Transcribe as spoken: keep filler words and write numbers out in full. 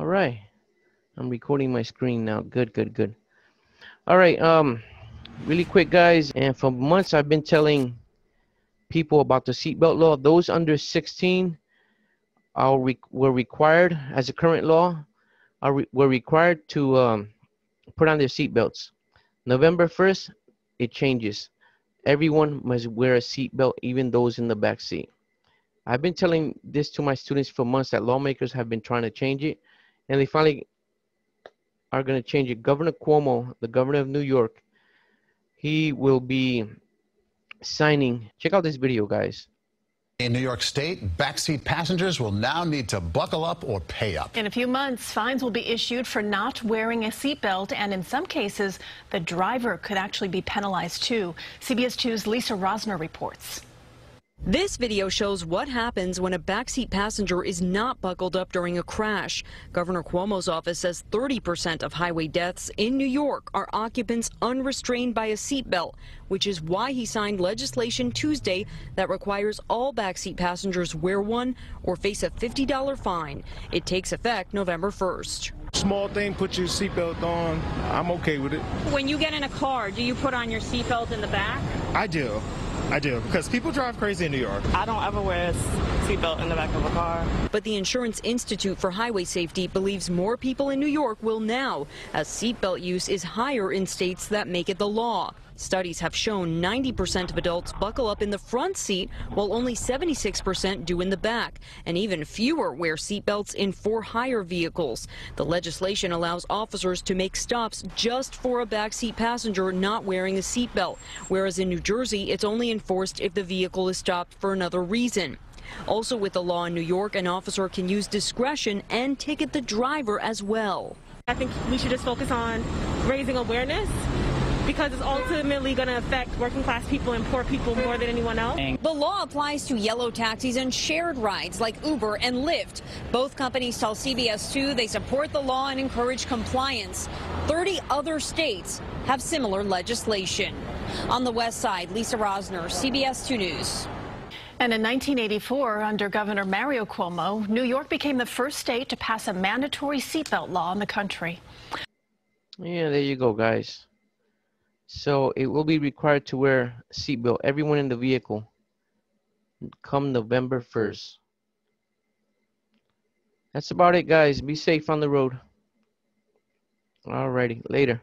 All right. I'm recording my screen now. Good, good, good. All right. Um, really quick, guys. And for months, I've been telling people about the seatbelt law. Those under sixteen are re were required, as a current law, are re were required to um, put on their seatbelts. November first, it changes. Everyone must wear a seatbelt, even those in the back seat. I've been telling this to my students for months that lawmakers have been trying to change it, and they finally are going to change it. Governor Cuomo, the governor of New York, he will be signing. Check out this video, guys. In New York State, backseat passengers will now need to buckle up or pay up. In a few months, fines will be issued for not wearing a seatbelt, and in some cases, the driver could actually be penalized too. C B S two's Lisa Rosner reports. This video shows what happens when a backseat passenger is not buckled up during a crash. Governor Cuomo's office says thirty percent of highway deaths in New York are occupants unrestrained by a seatbelt, which is why he signed legislation Tuesday that requires all backseat passengers wear one or face a fifty dollar fine. It takes effect November first. Small thing, put your seatbelt on. I'm okay with it. When you get in a car, do you put on your seatbelt in the back? I do. I do, because people drive crazy in New York. I don't ever wear a seatbelt in the back of a car. But the Insurance Institute for Highway Safety believes more people in New York will now, as seatbelt use is higher in states that make it the law. Studies have shown ninety percent of adults buckle up in the front seat, while only seventy-six percent do in the back, and even fewer wear seatbelts in for-hire vehicles. The legislation allows officers to make stops just for a backseat passenger not wearing a seatbelt, whereas in New Jersey, it's only in enforced if the vehicle is stopped for another reason. Also, with the law in New York, an officer can use discretion and ticket the driver as well. I think we should just focus on raising awareness, because it's ultimately going to affect working class people and poor people more than anyone else. The law applies to yellow taxis and shared rides like Uber and Lyft. Both companies tell C B S two they support the law and encourage compliance. thirty other states have similar legislation. On the West Side, Lisa Rosner, C B S two News. And in nineteen eighty-four, under Governor Mario Cuomo, New York became the first state to pass a mandatory seatbelt law in the country. Yeah, there you go, guys. So it will be required to wear a seatbelt, everyone in the vehicle, come November first. That's about it, guys. Be safe on the road. Alrighty, later.